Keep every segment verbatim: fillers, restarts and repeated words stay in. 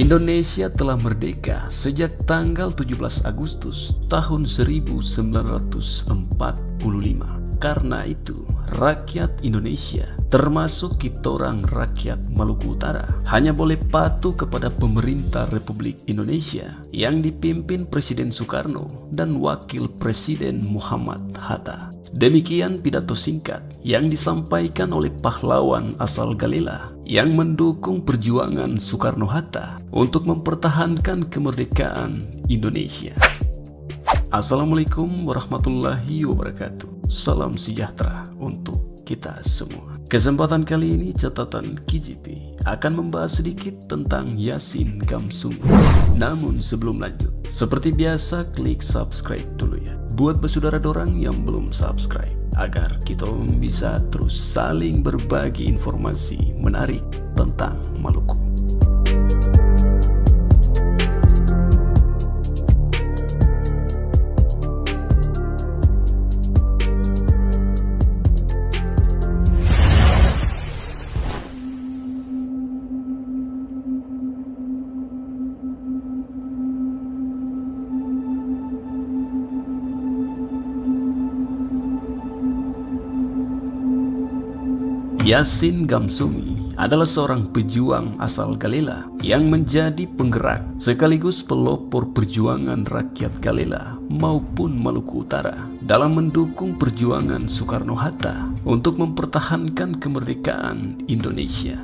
Indonesia telah merdeka sejak tanggal tujuh belas Agustus tahun seribu sembilan ratus empat puluh lima. Karena itu, rakyat Indonesia, termasuk kita orang rakyat Maluku Utara, hanya boleh patuh kepada pemerintah Republik Indonesia yang dipimpin Presiden Soekarno dan Wakil Presiden Muhammad Hatta. Demikian pidato singkat yang disampaikan oleh pahlawan asal Galela yang mendukung perjuangan Soekarno-Hatta untuk mempertahankan kemerdekaan Indonesia. Assalamualaikum warahmatullahi wabarakatuh. Salam sejahtera untuk kita semua. Kesempatan kali ini catatan K J P akan membahas sedikit tentang Yasin Gamsungi. Namun sebelum lanjut, seperti biasa klik subscribe dulu ya. Buat bersaudara dorang yang belum subscribe, agar kita bisa terus saling berbagi informasi menarik tentang Maluku. Yasin Gamsungi adalah seorang pejuang asal Galela yang menjadi penggerak sekaligus pelopor perjuangan rakyat Galela maupun Maluku Utara dalam mendukung perjuangan Soekarno-Hatta untuk mempertahankan kemerdekaan Indonesia.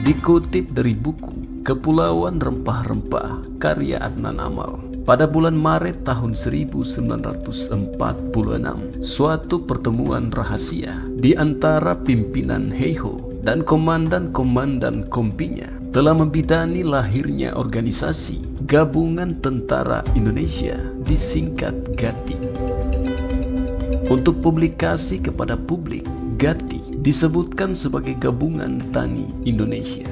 Dikutip dari buku Kepulauan Rempah-Rempah karya Adnan Amal, pada bulan Maret tahun seribu sembilan ratus empat puluh enam, suatu pertemuan rahasia di antara pimpinan Heiho dan komandan-komandan kompinya telah membidani lahirnya organisasi Gabungan Tentara Indonesia, disingkat G A T I. Untuk publikasi kepada publik, G A T I disebutkan sebagai Gabungan Tani Indonesia.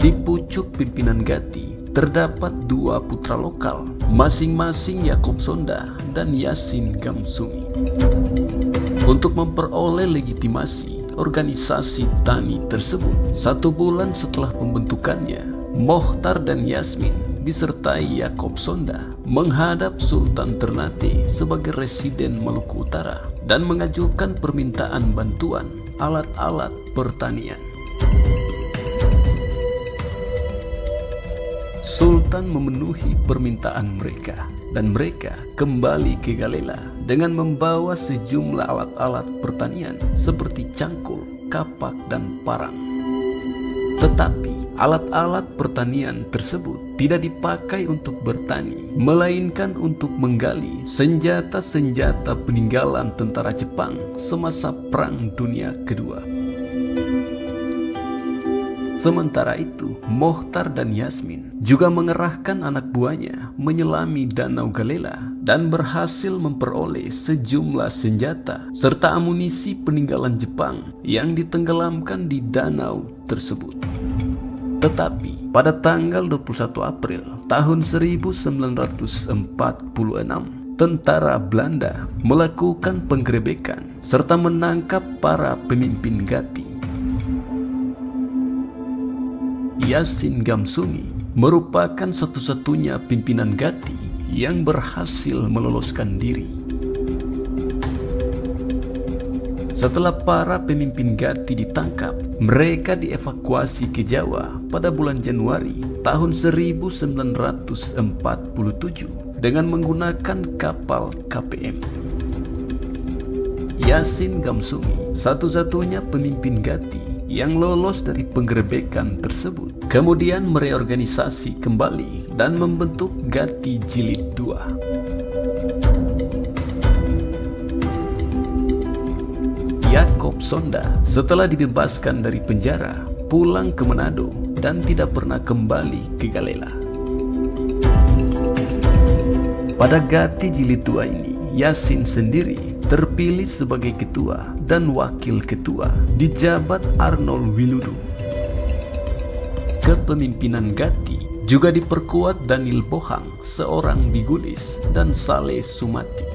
Di pucuk pimpinan G A T I, terdapat dua putra lokal, masing-masing Jacob Sonda dan Yasin Gamsungi. Untuk memperoleh legitimasi organisasi tani tersebut, satu bulan setelah pembentukannya, Mochtar dan Yasmin disertai Jacob Sonda menghadap Sultan Ternate sebagai residen Maluku Utara dan mengajukan permintaan bantuan alat-alat pertanian. Sultan memenuhi permintaan mereka dan mereka kembali ke Galela dengan membawa sejumlah alat-alat pertanian seperti cangkul, kapak, dan parang. Tetapi alat-alat pertanian tersebut tidak dipakai untuk bertani, melainkan untuk menggali senjata-senjata peninggalan tentara Jepang semasa Perang Dunia Kedua. Sementara itu, Mochtar dan Yasmin juga mengerahkan anak buahnya menyelami Danau Galela dan berhasil memperoleh sejumlah senjata serta amunisi peninggalan Jepang yang ditenggelamkan di danau tersebut. Tetapi pada tanggal dua puluh satu April tahun seribu sembilan ratus empat puluh enam, tentara Belanda melakukan penggerebekan serta menangkap para pemimpin G A T I. Yasin Gamsungi merupakan satu-satunya pimpinan G A T I yang berhasil meloloskan diri. Setelah para pemimpin G A T I ditangkap, mereka dievakuasi ke Jawa pada bulan Januari tahun seribu sembilan ratus empat puluh tujuh dengan menggunakan kapal K P M. Yasin Gamsungi, satu-satunya pemimpin G A T I yang lolos dari penggerebekan tersebut, kemudian mereorganisasi kembali dan membentuk G A T I Jilid dua. Jacob Sonda setelah dibebaskan dari penjara, pulang ke Manado dan tidak pernah kembali ke Galela. Pada G A T I Jilid dua ini, Yasin sendiri terpilih sebagai ketua dan wakil ketua dijabat Arnold Wiludu. Kepemimpinan G A T I juga diperkuat Daniel Bohang, seorang digulis, dan Saleh Sumati.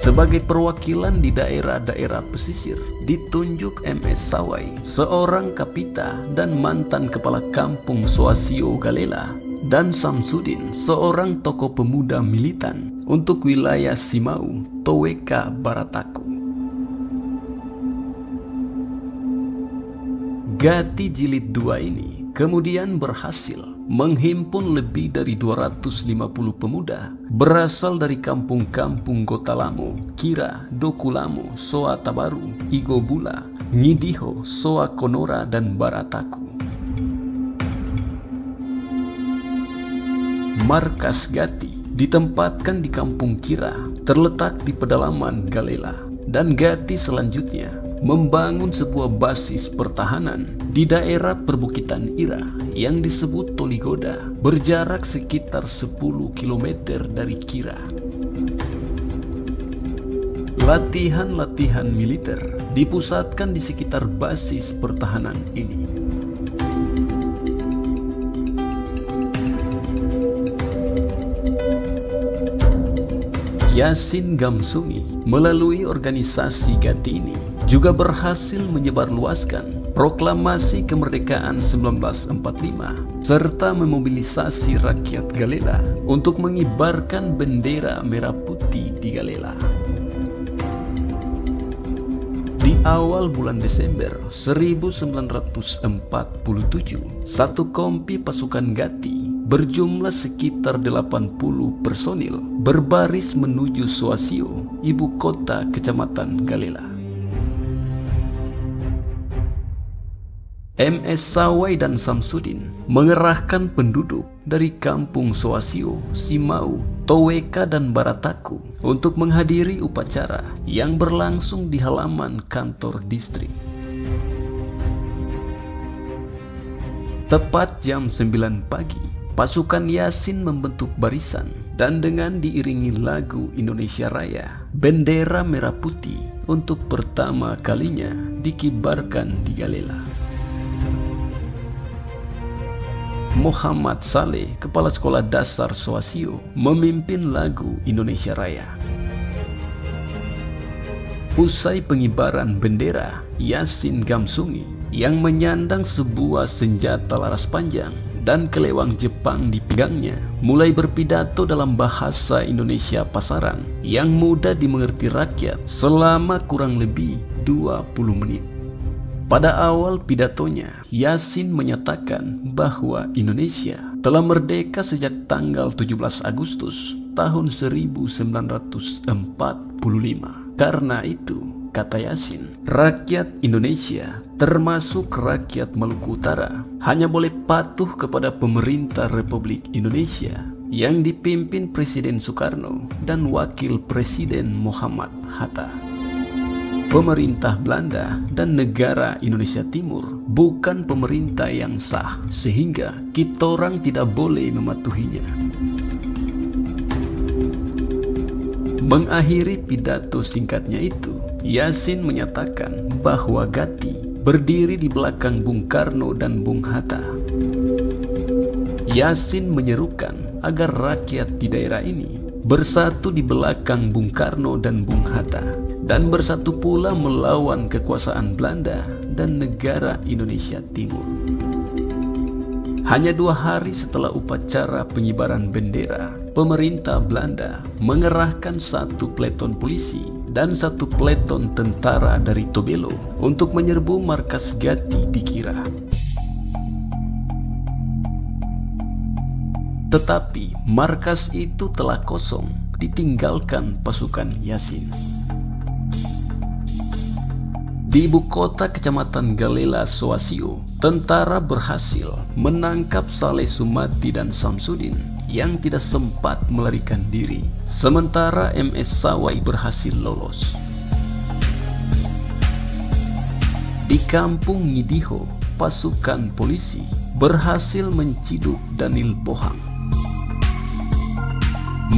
Sebagai perwakilan di daerah-daerah pesisir, ditunjuk M S. Saway, seorang kapita dan mantan kepala kampung Soasio Galela, dan Samsudin, seorang tokoh pemuda militan untuk wilayah Simau, Toweka, Barataku. Gati Jilid dua ini kemudian berhasil menghimpun lebih dari dua ratus lima puluh pemuda berasal dari kampung-kampung Gotalamo, Kira, Dokulamo, Soatabaru, Igobula, Ngidiho, Soakonora, dan Barataku. Markas Gati ditempatkan di kampung Kira, terletak di pedalaman Galela, dan Gati selanjutnya membangun sebuah basis pertahanan di daerah perbukitan Ira yang disebut Toligoda, berjarak sekitar sepuluh kilometer dari Kira. Latihan-latihan militer dipusatkan di sekitar basis pertahanan ini. Yasin Gamsungi melalui organisasi Gati ini juga berhasil menyebarluaskan proklamasi kemerdekaan seribu sembilan ratus empat puluh lima serta memobilisasi rakyat Galela untuk mengibarkan bendera merah putih di Galela. Di awal bulan Desember seribu sembilan ratus empat puluh tujuh, satu kompi pasukan Gati berjumlah sekitar delapan puluh personil berbaris menuju Soasio, ibu kota Kecamatan Galela. M S. Saway dan Samsudin mengerahkan penduduk dari kampung Soasio, Simau, Toweka, dan Barataku untuk menghadiri upacara yang berlangsung di halaman kantor distrik. Tepat jam sembilan pagi, pasukan Yasin membentuk barisan dan dengan diiringi lagu Indonesia Raya, bendera merah putih untuk pertama kalinya dikibarkan di Galela. Muhammad Saleh, kepala sekolah dasar Soasio, memimpin lagu Indonesia Raya. Usai pengibaran bendera, Yasin Gamsungi yang menyandang sebuah senjata laras panjang dan kelewang Jepang di pinggangnya mulai berpidato dalam bahasa Indonesia pasaran yang mudah dimengerti rakyat selama kurang lebih dua puluh menit. Pada awal pidatonya, Yasin menyatakan bahwa Indonesia telah merdeka sejak tanggal tujuh belas Agustus tahun seribu sembilan ratus empat puluh lima. Karena itu, kata Yasin, rakyat Indonesia termasuk rakyat Maluku Utara hanya boleh patuh kepada pemerintah Republik Indonesia yang dipimpin Presiden Soekarno dan Wakil Presiden Muhammad Hatta. Pemerintah Belanda dan negara Indonesia Timur bukan pemerintah yang sah, sehingga kita orang tidak boleh mematuhinya. Mengakhiri pidato singkatnya itu, Yasin menyatakan bahwa Gati berdiri di belakang Bung Karno dan Bung Hatta. Yasin menyerukan agar rakyat di daerah ini bersatu di belakang Bung Karno dan Bung Hatta, dan bersatu pula melawan kekuasaan Belanda dan negara Indonesia Timur. Hanya dua hari setelah upacara pengibaran bendera, pemerintah Belanda mengerahkan satu peleton polisi dan satu peleton tentara dari Tobelo untuk menyerbu markas Gati di Kira. Tetapi markas itu telah kosong, ditinggalkan pasukan Yasin. Di ibu kota Kecamatan Galela, Soasio, tentara berhasil menangkap Saleh Sumati dan Samsudin yang tidak sempat melarikan diri, sementara M S. Saway berhasil lolos. Di kampung Ngidiho, pasukan polisi berhasil menciduk Daniel Bohang.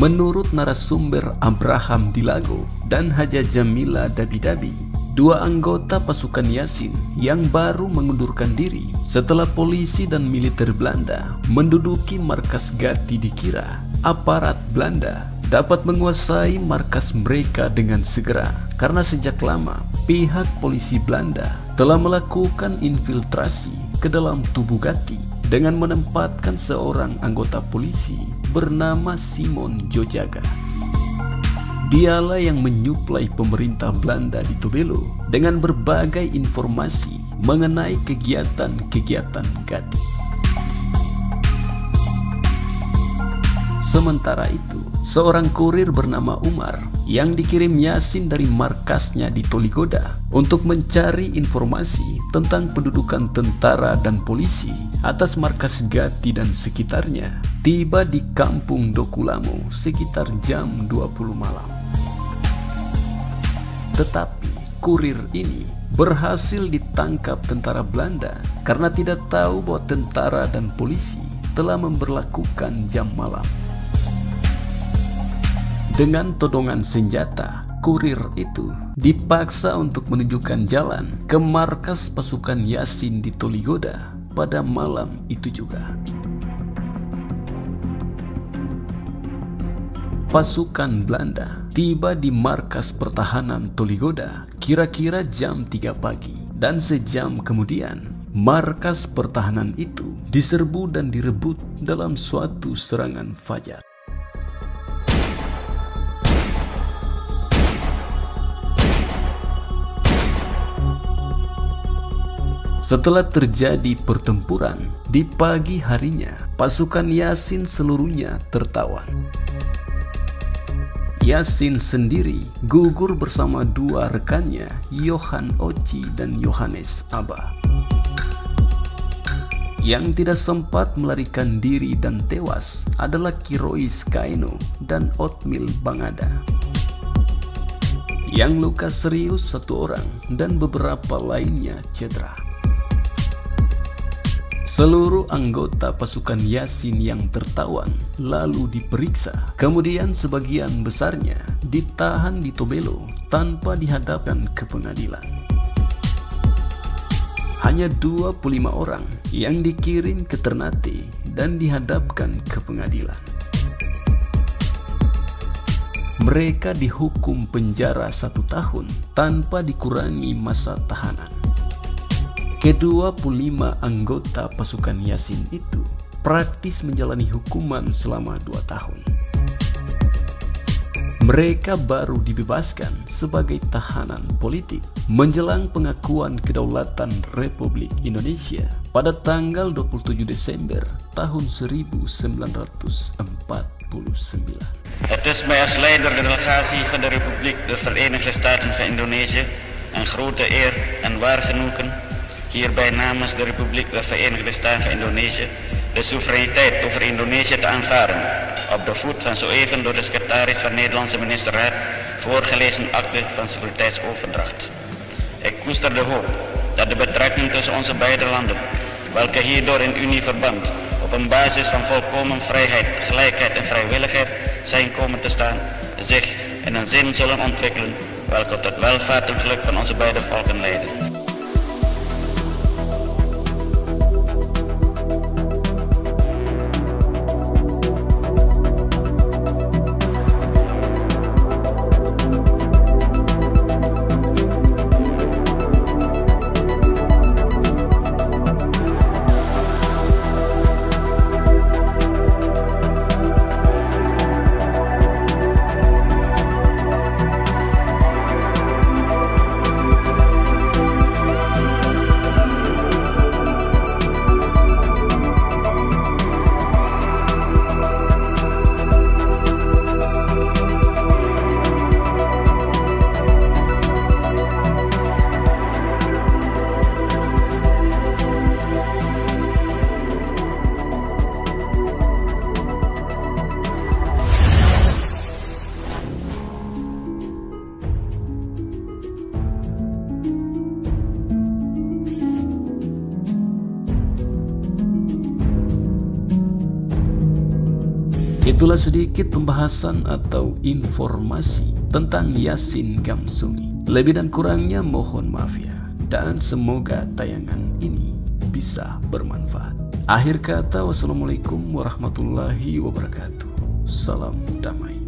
Menurut narasumber Abraham Dilago dan Haja Jamila Dabi-Dabi, dua anggota pasukan Yasin yang baru mengundurkan diri setelah polisi dan militer Belanda menduduki markas Gati di Kira, aparat Belanda dapat menguasai markas mereka dengan segera, karena sejak lama pihak polisi Belanda telah melakukan infiltrasi ke dalam tubuh G A T I dengan menempatkan seorang anggota polisi bernama Simon Jojaga. Dialah yang menyuplai pemerintah Belanda di Tobelo dengan berbagai informasi mengenai kegiatan-kegiatan G A T I. Sementara itu, seorang kurir bernama Umar yang dikirim Yasin dari markasnya di Toligoda untuk mencari informasi tentang pendudukan tentara dan polisi atas markas G A T I dan sekitarnya, tiba di kampung Dokulamo sekitar jam dua puluh malam. Tetapi kurir ini berhasil ditangkap tentara Belanda karena tidak tahu bahwa tentara dan polisi telah memberlakukan jam malam. Dengan todongan senjata, kurir itu dipaksa untuk menunjukkan jalan ke markas pasukan Yasin di Toligoda pada malam itu juga. Pasukan Belanda tiba di markas pertahanan Toligoda kira-kira jam tiga pagi, dan sejam kemudian markas pertahanan itu diserbu dan direbut dalam suatu serangan fajar. Setelah terjadi pertempuran, di pagi harinya pasukan Yasin seluruhnya tertawan. Yasin sendiri gugur bersama dua rekannya, Johan Oci dan Yohanes Aba, yang tidak sempat melarikan diri dan tewas adalah Kirois Kaeno dan Otmil Bangada. Yang luka serius satu orang dan beberapa lainnya cedera. Seluruh anggota pasukan Yasin yang tertawan lalu diperiksa, kemudian sebagian besarnya ditahan di Tobelo tanpa dihadapkan ke pengadilan. Hanya dua puluh lima orang yang dikirim ke Ternate dan dihadapkan ke pengadilan. Mereka dihukum penjara satu tahun tanpa dikurangi masa tahanan. Kedua puluh lima anggota pasukan Yasin itu praktis menjalani hukuman selama dua tahun. Mereka baru dibebaskan sebagai tahanan politik menjelang pengakuan kedaulatan Republik Indonesia pada tanggal dua puluh tujuh Desember tahun seribu sembilan ratus empat puluh sembilan. Het is mij als leider de delegatie van de Republiek de Verenigde Staten van Indonesië een grote eer en waar genoegen hierbij namens de Republiek der Verenigde Staten van Indonesië de soevereiniteit over Indonesië te aanvaarden, op de voet van zo even door de secretaris van Nederlandse ministerraad voorgelezen akte van soevereiniteitsoverdracht. Ik koester de hoop dat de betrekking tussen onze beide landen, welke hierdoor in unieverband op een basis van volkomen vrijheid, gelijkheid en vrijwilligheid zijn komen te staan, zich in een zin zullen ontwikkelen welke tot welvaart en geluk van onze beide volken leiden. Itulah sedikit pembahasan atau informasi tentang Yasin Gamsungi. Lebih dan kurangnya mohon maaf ya, dan semoga tayangan ini bisa bermanfaat. Akhir kata, wassalamualaikum warahmatullahi wabarakatuh. Salam damai.